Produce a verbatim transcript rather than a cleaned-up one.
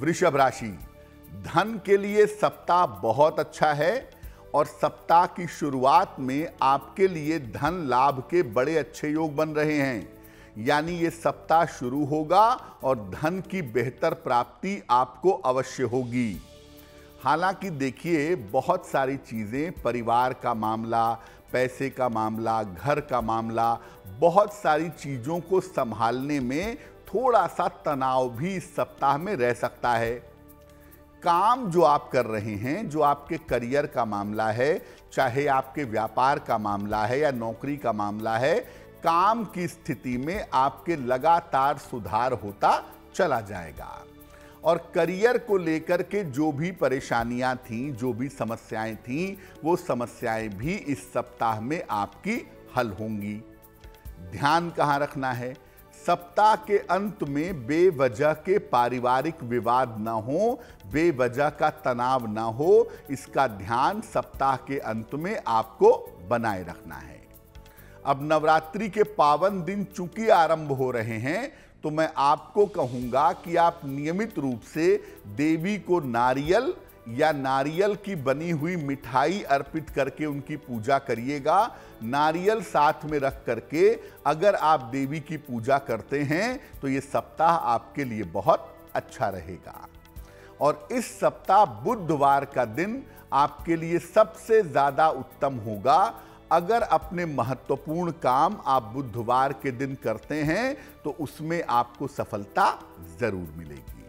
वृषभ राशि, धन के लिए सप्ताह बहुत अच्छा है और सप्ताह की शुरुआत में आपके लिए धन लाभ के बड़े अच्छे योग बन रहे हैं। यानी ये सप्ताह शुरू होगा और धन की बेहतर प्राप्ति आपको अवश्य होगी। हालांकि देखिए, बहुत सारी चीज़ें, परिवार का मामला, पैसे का मामला, घर का मामला, बहुत सारी चीज़ों को संभालने में थोड़ा सा तनाव भी इस सप्ताह में रह सकता है। काम जो आप कर रहे हैं, जो आपके करियर का मामला है, चाहे आपके व्यापार का मामला है या नौकरी का मामला है, काम की स्थिति में आपके लगातार सुधार होता चला जाएगा। और करियर को लेकर के जो भी परेशानियां थीं, जो भी समस्याएं थीं, वो समस्याएं भी इस सप्ताह में आपकी हल होंगी। ध्यान कहाँ रखना है, सप्ताह के अंत में बेवजह के पारिवारिक विवाद ना हो, बेवजह का तनाव ना हो, इसका ध्यान सप्ताह के अंत में आपको बनाए रखना है। अब नवरात्रि के पावन दिन चूंकि आरंभ हो रहे हैं, तो मैं आपको कहूंगा कि आप नियमित रूप से देवी को नारियल या नारियल की बनी हुई मिठाई अर्पित करके उनकी पूजा करिएगा। नारियल साथ में रख करके अगर आप देवी की पूजा करते हैं तो ये सप्ताह आपके लिए बहुत अच्छा रहेगा। और इस सप्ताह बुधवार का दिन आपके लिए सबसे ज़्यादा उत्तम होगा। अगर अपने महत्वपूर्ण काम आप बुधवार के दिन करते हैं तो उसमें आपको सफलता ज़रूर मिलेगी।